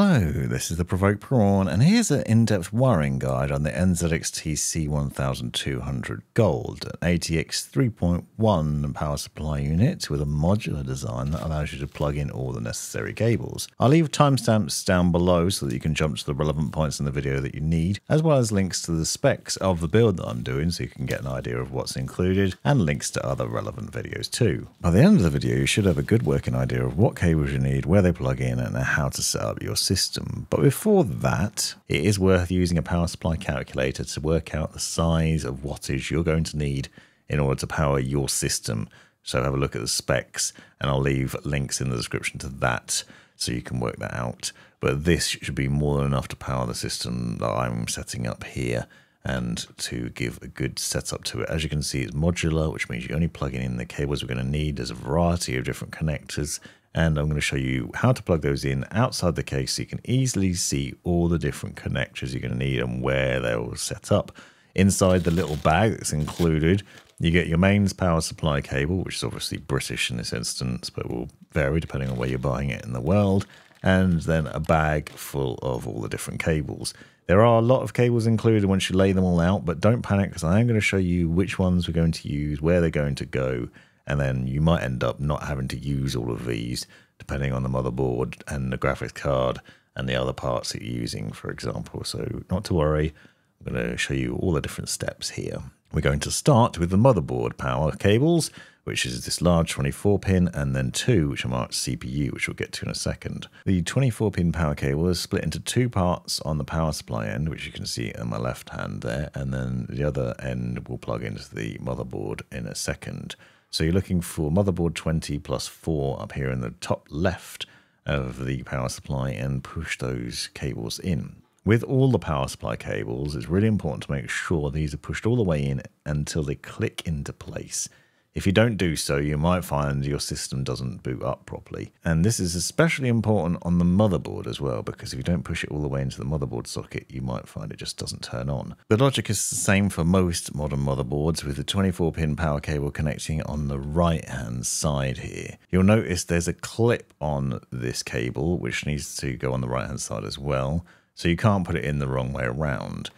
Hello, this is The Provoked Prawn, and here's an in-depth wiring guide on the NZXT C1200 Gold, an ATX 3.1 power supply unit with a modular design that allows you to plug in all the necessary cables. I'll leave timestamps down below so that you can jump to the relevant points in the video that you need, as well as links to the specs of the build that I'm doing so you can get an idea of what's included, and links to other relevant videos too. By the end of the video, you should have a good working idea of what cables you need, where they plug in, and how to set up your system. But before that, it is worth using a power supply calculator to work out the size of wattage you're going to need in order to power your system. So have a look at the specs, and I'll leave links in the description to that so you can work that out. But this should be more than enough to power the system that I'm setting up here and to give a good setup to it. As you can see, it's modular, which means you're only plugging in the cables we're going to need. There's a variety of different connectors, and I'm going to show you how to plug those in outside the case so you can easily see all the different connectors you're going to need and where they're all set up. Inside the little bag that's included, you get your mains power supply cable, which is obviously British in this instance, but will vary depending on where you're buying it in the world, and then a bag full of all the different cables. There are a lot of cables included once you lay them all out, but don't panic, because I am going to show you which ones we're going to use, where they're going to go, and then you might end up not having to use all of these depending on the motherboard and the graphics card and the other parts that you're using, for example. So not to worry, I'm going to show you all the different steps here. We're going to start with the motherboard power cables, which is this large 24-pin, and then two, which are marked CPU, which we'll get to in a second. The 24-pin power cable is split into two parts on the power supply end, which you can see on my left hand there, and then the other end will plug into the motherboard in a second. So you're looking for motherboard 20 plus 4 up here in the top left of the power supply, and push those cables in. With all the power supply cables, it's really important to make sure these are pushed all the way in until they click into place. If you don't do so, you might find your system doesn't boot up properly. And this is especially important on the motherboard as well, because if you don't push it all the way into the motherboard socket, you might find it just doesn't turn on. The logic is the same for most modern motherboards, with the 24-pin power cable connecting on the right-hand side here. You'll notice there's a clip on this cable, which needs to go on the right-hand side as well, so you can't put it in the wrong way around.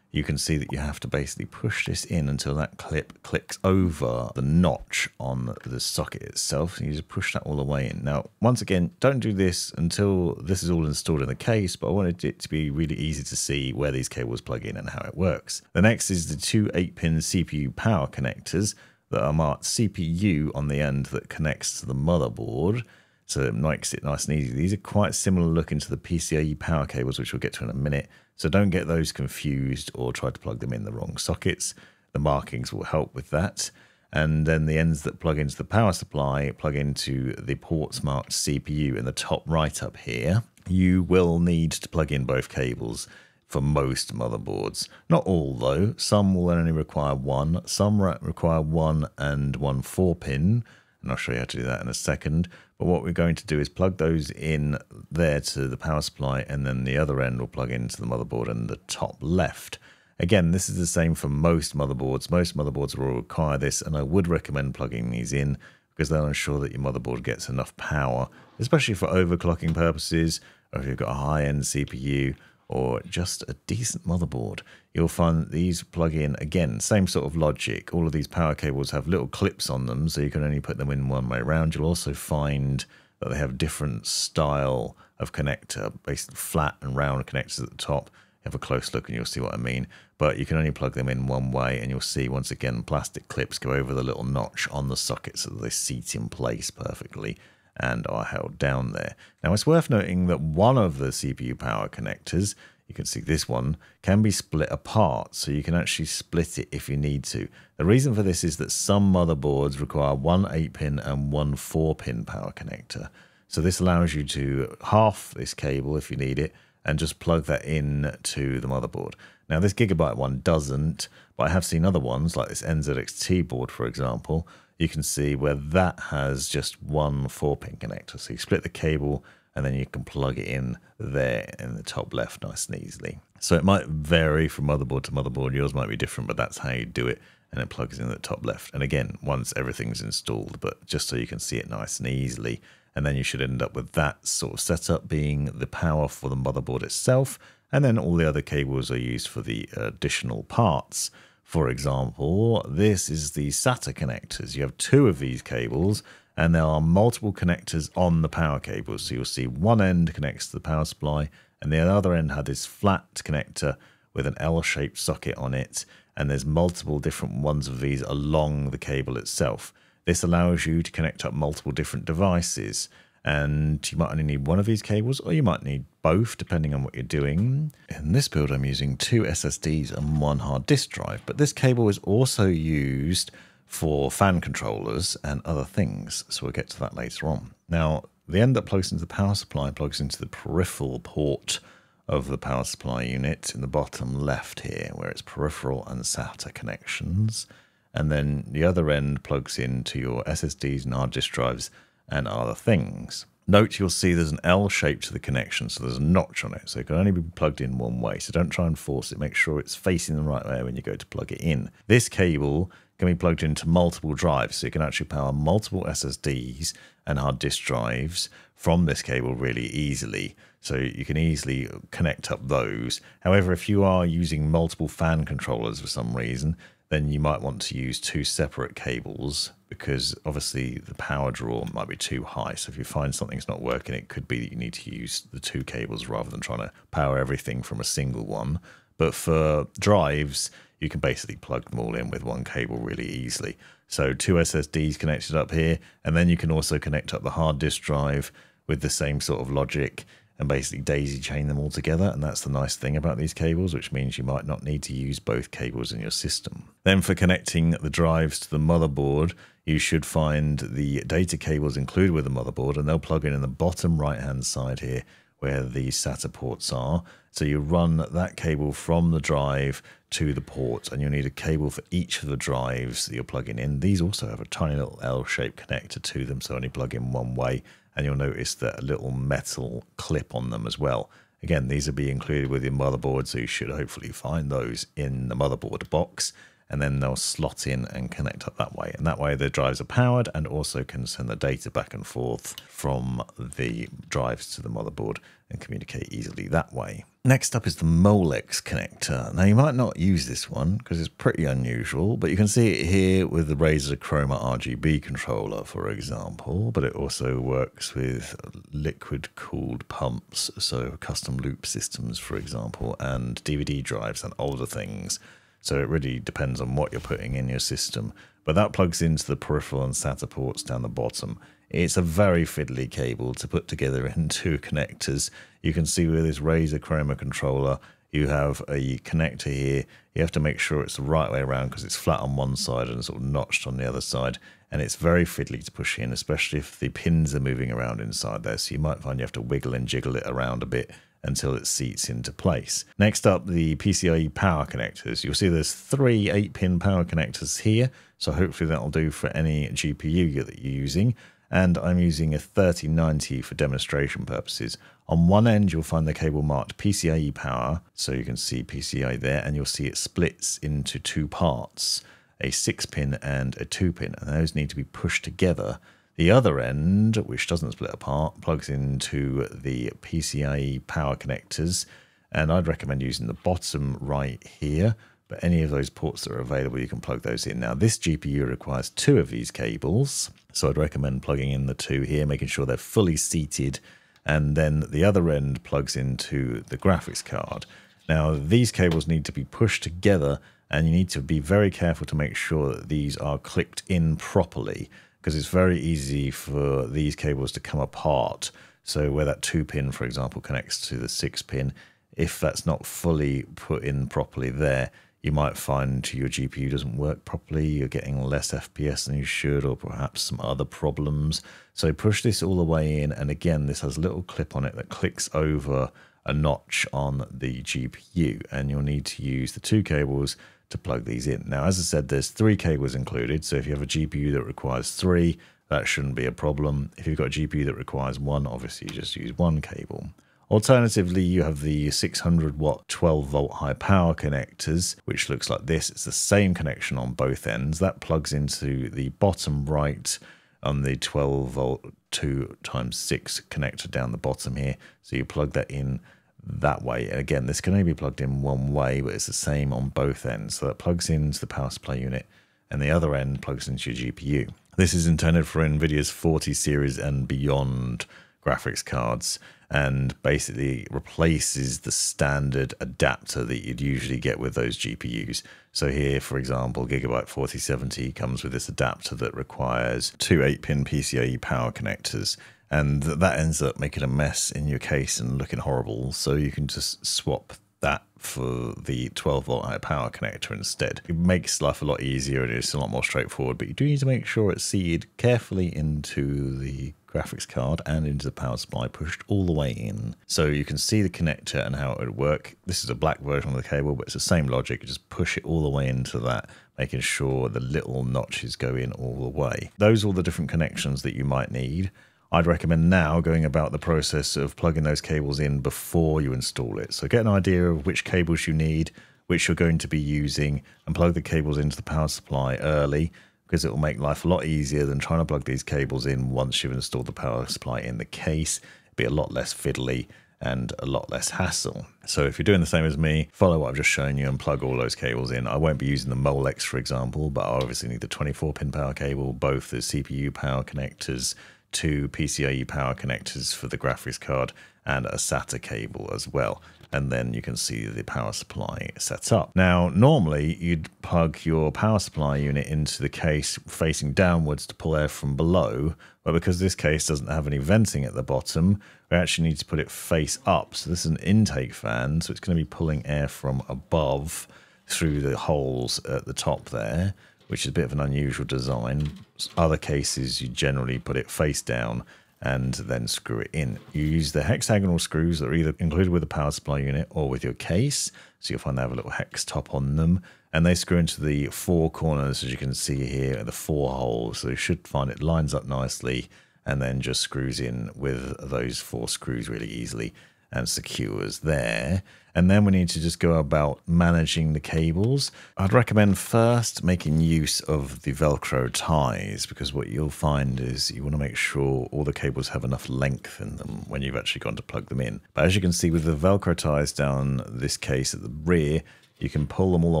You can see that you have to basically push this in until that clip clicks over the notch on the socket itself. You just push that all the way in. Now, once again, don't do this until this is all installed in the case, but I wanted it to be really easy to see where these cables plug in and how it works. The next is the two 8-pin CPU power connectors that are marked CPU on the end that connects to the motherboard. So it makes it nice and easy. These are quite similar looking to the PCIe power cables, which we'll get to in a minute. So don't get those confused or try to plug them in the wrong sockets. The markings will help with that. And then the ends that plug into the power supply plug into the ports marked CPU in the top right up here. You will need to plug in both cables for most motherboards. Not all though. Some will only require one. Some require one and 1 4-pin. And I'll show you how to do that in a second. But what we're going to do is plug those in there to the power supply, and then the other end will plug into the motherboard in the top left. Again, this is the same for most motherboards. Most motherboards will require this, and I would recommend plugging these in because they'll ensure that your motherboard gets enough power, especially for overclocking purposes, or if you've got a high-end CPU or just a decent motherboard. You'll find that these plug in, again, same sort of logic. All of these power cables have little clips on them, so you can only put them in one way around. You'll also find that they have different style of connector, basically flat and round connectors at the top. Have a close look and you'll see what I mean. But you can only plug them in one way, and you'll see, once again, plastic clips go over the little notch on the socket so that they seat in place perfectly and are held down there. Now, it's worth noting that one of the CPU power connectors, you can see this one, can be split apart, so you can actually split it if you need to. The reason for this is that some motherboards require one 8-pin and 1 4-pin power connector. So this allows you to half this cable if you need it and just plug that in to the motherboard. Now, this Gigabyte one doesn't, but I have seen other ones, like this NZXT board, for example. You can see where that has just 1 4-pin connector. So you split the cable and then you can plug it in there in the top left nice and easily. So it might vary from motherboard to motherboard. Yours might be different, but that's how you do it. And it plugs in at the top left. And again, once everything's installed, but just so you can see it nice and easily. And then you should end up with that sort of setup being the power for the motherboard itself. And then all the other cables are used for the additional parts. For example, this is the SATA connectors. You have two of these cables and there are multiple connectors on the power cables. So you'll see one end connects to the power supply and the other end had this flat connector with an L-shaped socket on it. And there's multiple different ones of these along the cable itself. This allows you to connect up multiple different devices. And you might only need one of these cables, or you might need both, depending on what you're doing. In this build, I'm using two SSDs and one hard disk drive, but this cable is also used for fan controllers and other things, so we'll get to that later on. Now, the end that plugs into the power supply plugs into the peripheral port of the power supply unit in the bottom left here, where it's peripheral and SATA connections. And then the other end plugs into your SSDs and hard disk drives and other things. Note you'll see there's an L shape to the connection, so there's a notch on it, so it can only be plugged in one way, so don't try and force it, make sure it's facing the right way when you go to plug it in. This cable can be plugged into multiple drives, so you can actually power multiple SSDs and hard disk drives from this cable really easily, so you can easily connect up those. However, if you are using multiple fan controllers for some reason, then you might want to use two separate cables because obviously the power draw might be too high. So if you find something's not working, it could be that you need to use the two cables rather than trying to power everything from a single one. But for drives, you can basically plug them all in with one cable really easily. So two SSDs connected up here, and then you can also connect up the hard disk drive with the same sort of logic and basically daisy chain them all together. And that's the nice thing about these cables, which means you might not need to use both cables in your system. Then for connecting the drives to the motherboard, you should find the data cables included with the motherboard, and they'll plug in the bottom right hand side here where the SATA ports are. So you run that cable from the drive to the port, and you'll need a cable for each of the drives that you're plugging in. These also have a tiny little L-shaped connector to them, so only plug in one way. And you'll notice that a little metal clip on them as well. Again, these will be included with your motherboard, so you should hopefully find those in the motherboard box, and then they'll slot in and connect up that way. And that way the drives are powered and also can send the data back and forth from the drives to the motherboard and communicate easily that way. Next up is the Molex connector. Now you might not use this one because it's pretty unusual, but you can see it here with the Razer Chroma RGB controller, for example, but it also works with liquid cooled pumps. So custom loop systems, for example, and DVD drives and older things. So it really depends on what you're putting in your system. But that plugs into the peripheral and SATA ports down the bottom. It's a very fiddly cable to put together in two connectors. You can see with this Razer Chroma controller, you have a connector here. You have to make sure it's the right way around because it's flat on one side and sort of notched on the other side. And it's very fiddly to push in, especially if the pins are moving around inside there. So you might find you have to wiggle and jiggle it around a bit until it seats into place. Next up, the PCIe power connectors. You'll see there's three 8-pin power connectors here, so hopefully that'll do for any GPU that you're using. And I'm using a 3090 for demonstration purposes. On one end, you'll find the cable marked PCIe power, so you can see PCIe there, and you'll see it splits into two parts, a 6-pin and a 2-pin, and those need to be pushed together. The other end, which doesn't split apart, plugs into the PCIe power connectors, and I'd recommend using the bottom right here, but any of those ports that are available, you can plug those in. Now, this GPU requires two of these cables, so I'd recommend plugging in the two here, making sure they're fully seated, and then the other end plugs into the graphics card. Now, these cables need to be pushed together, and you need to be very careful to make sure that these are clipped in properly, because it's very easy for these cables to come apart. So where that 2-pin, for example, connects to the 6-pin, if that's not fully put in properly there, you might find your GPU doesn't work properly, you're getting less FPS than you should, or perhaps some other problems. So push this all the way in, and again, this has a little clip on it that clicks over a notch on the GPU, and you'll need to use the two cables to plug these in. Now, as I said, there's three cables included, so if you have a GPU that requires three, that shouldn't be a problem. If you've got a GPU that requires one, obviously you just use one cable. Alternatively, you have the 600-watt 12-volt high power connectors, which looks like this. It's the same connection on both ends. That plugs into the bottom right on the 12V 2x6 connector down the bottom here. So you plug that in that way. And again, this can only be plugged in one way, but it's the same on both ends. So that plugs into the power supply unit, and the other end plugs into your GPU. This is intended for NVIDIA's 40 series and beyond graphics cards, and basically replaces the standard adapter that you'd usually get with those GPUs. So here, for example, Gigabyte 4070 comes with this adapter that requires two 8-pin PCIe power connectors, and that ends up making a mess in your case and looking horrible. So you can just swap that for the 12V high power connector instead. It makes life a lot easier and it's a lot more straightforward, but you do need to make sure it's seated carefully into the graphics card and into the power supply, pushed all the way in. So you can see the connector and how it would work. This is a black version of the cable, but it's the same logic. You just push it all the way into that, making sure the little notches go in all the way. Those are all the different connections that you might need. I'd recommend now going about the process of plugging those cables in before you install it. So get an idea of which cables you need, which you're going to be using, and plug the cables into the power supply early, because it will make life a lot easier than trying to plug these cables in once you've installed the power supply in the case. It'll be a lot less fiddly and a lot less hassle. So if you're doing the same as me, follow what I've just shown you and plug all those cables in. I won't be using the Molex, for example, but I obviously need the 24-pin power cable, both the CPU power connectors, two PCIe power connectors for the graphics card, and a SATA cable as well. And then you can see the power supply set up. Now, normally you'd plug your power supply unit into the case facing downwards to pull air from below, but because this case doesn't have any venting at the bottom, we actually need to put it face up. So this is an intake fan, so it's going to be pulling air from above through the holes at the top there, which is a bit of an unusual design. Other cases, you generally put it face down and then screw it in. You use the hexagonal screws that are either included with the power supply unit or with your case. So you'll find they have a little hex top on them, and they screw into the four corners, as you can see here, at the four holes. So you should find it lines up nicely and then just screws in with those four screws really easily and secures there. And then we need to just go about managing the cables. I'd recommend first making use of the Velcro ties, because what you'll find is you want to make sure all the cables have enough length in them when you've actually gone to plug them in. But as you can see, with the Velcro ties down this case at the rear, you can pull them all the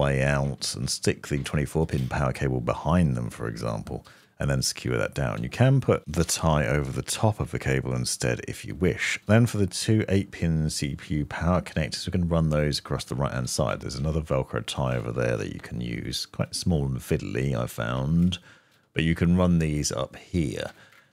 way out and stick the 24-pin power cable behind them, for example, and then secure that down. You can put the tie over the top of the cable instead if you wish. Then for the two 8-pin CPU power connectors, we can run those across the right-hand side. There's another Velcro tie over there that you can use. Quite small and fiddly, I found, but you can run these up here.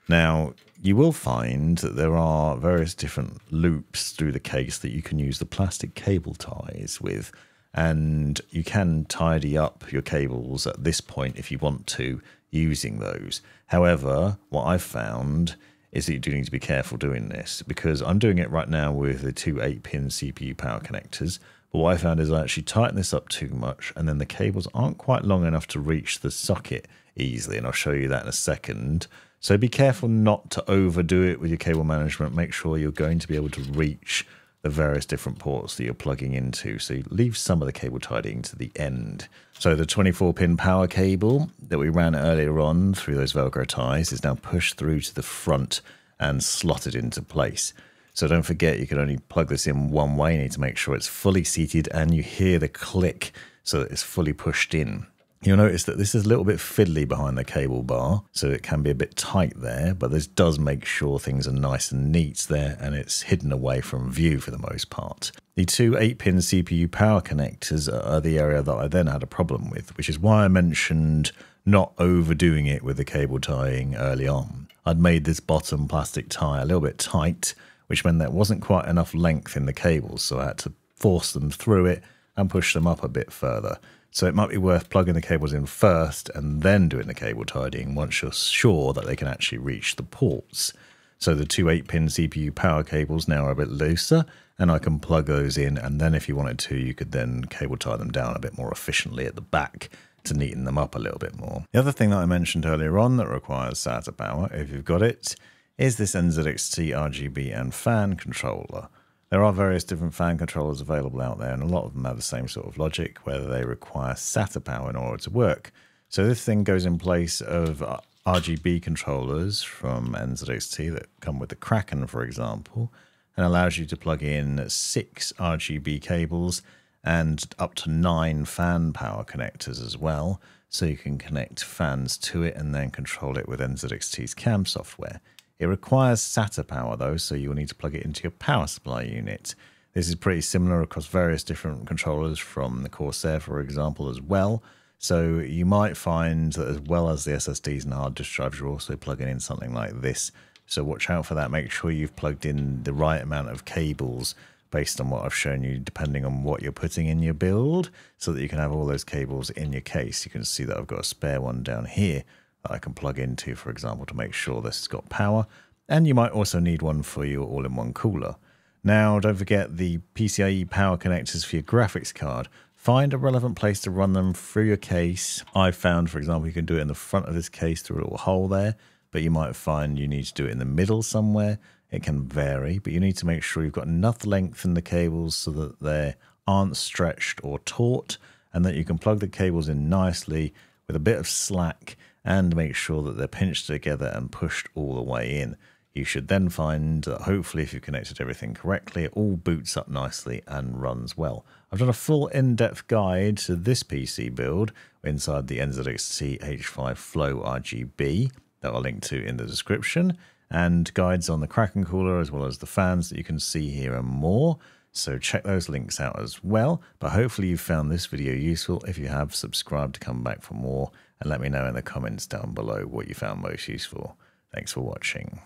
Now, you will find that there are various different loops through the case that you can use the plastic cable ties with, and you can tidy up your cables at this point if you want to, using those. However, what I've found is that you do need to be careful doing this, because I'm doing it right now with the two 8-pin CPU power connectors, but what I found is I actually tighten this up too much, and then the cables aren't quite long enough to reach the socket easily, and I'll show you that in a second. So be careful not to overdo it with your cable management. Make sure you're going to be able to reach the various different ports that you're plugging into, so you leave some of the cable tidying to the end. So the 24-pin power cable that we ran earlier on through those Velcro ties is now pushed through to the front and slotted into place. So don't forget, you can only plug this in one way. You need to make sure it's fully seated and you hear the click so that it's fully pushed in. You'll notice that this is a little bit fiddly behind the cable bar, so it can be a bit tight there, but this does make sure things are nice and neat there, and it's hidden away from view for the most part. The two 8-pin CPU power connectors are the area that I then had a problem with, which is why I mentioned not overdoing it with the cable tying early on. I'd made this bottom plastic tie a little bit tight, which meant there wasn't quite enough length in the cables, so I had to force them through it and push them up a bit further. So it might be worth plugging the cables in first and then doing the cable tidying once you're sure that they can actually reach the ports. So the two 8-pin CPU power cables now are a bit looser, and I can plug those in, and then if you wanted to, you could then cable tie them down a bit more efficiently at the back to neaten them up a little bit more. The other thing that I mentioned earlier on that requires SATA power, if you've got it, is this NZXT RGB and fan controller. There are various different fan controllers available out there, and a lot of them have the same sort of logic, where they require SATA power in order to work. So this thing goes in place of RGB controllers from NZXT that come with the Kraken, for example, and allows you to plug in 6 RGB cables and up to 9 fan power connectors as well, so you can connect fans to it and then control it with NZXT's CAM software. It requires SATA power though, so you will need to plug it into your power supply unit. This is pretty similar across various different controllers from the Corsair, for example, as well. So you might find that as well as the SSDs and hard disk drives, you're also plugging in something like this. So watch out for that. Make sure you've plugged in the right amount of cables based on what I've shown you, depending on what you're putting in your build, so that you can have all those cables in your case. You can see that I've got a spare one down here that I can plug into, for example, to make sure this has got power. And you might also need one for your all-in-one cooler. Now, don't forget the PCIe power connectors for your graphics card. Find a relevant place to run them through your case. I found, for example, you can do it in the front of this case through a little hole there, but you might find you need to do it in the middle somewhere. It can vary, but you need to make sure you've got enough length in the cables so that they aren't stretched or taut, and that you can plug the cables in nicely with a bit of slack and make sure that they're pinched together and pushed all the way in. You should then find that hopefully if you connected everything correctly, it all boots up nicely and runs well. I've done a full in-depth guide to this PC build inside the NZXT H5 Flow RGB that I'll link to in the description, and guides on the Kraken cooler as well as the fans that you can see here and more. So check those links out as well. But hopefully you found this video useful. If you have, subscribe to come back for more, and let me know in the comments down below what you found most useful. Thanks for watching.